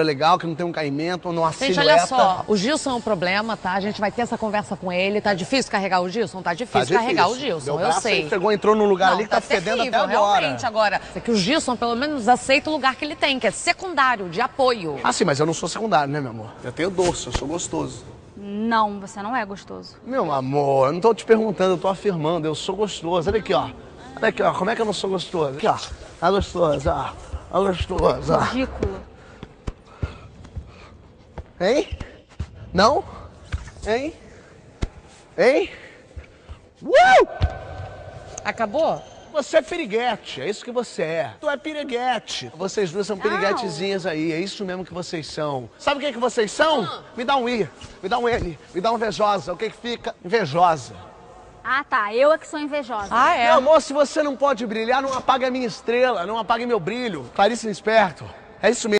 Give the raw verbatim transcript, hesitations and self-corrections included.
Legal, que não tem um caimento, não há silhueta. Gente, olha só, o Gilson é um problema, tá? A gente vai ter essa conversa com ele. Tá difícil carregar o Gilson? Tá difícil, tá difícil. carregar o Gilson, eu sei. Pegou, entrou num lugar não, ali que tá, tá terrível, fedendo até agora. Realmente, agora. É que o Gilson, pelo menos, aceita o lugar que ele tem, que é secundário, de apoio. Ah, sim, mas eu não sou secundário, né, meu amor? Eu tenho doce, eu sou gostoso. Não, você não é gostoso. Meu amor, eu não tô te perguntando, eu tô afirmando, eu sou gostoso. Olha aqui, ó. Olha aqui, ó, como é que eu não sou gostoso? Aqui, ó. A gostosa, ó. A gostosa. Ridículo. Hein? Não? Hein? Hein? Uh! Acabou? Você é piriguete, é isso que você é. Tu é piriguete. Vocês duas são piriguetezinhas aí, é isso mesmo que vocês são. Sabe o que é que vocês são? Hum. Me dá um I, me dá um N, me dá um invejosa. O que é que fica? Invejosa. Ah, tá. Eu é que sou invejosa. Ah, é? Meu amor, se você não pode brilhar, não apague a minha estrela, não apague meu brilho. Clarice Lispector, é isso mesmo.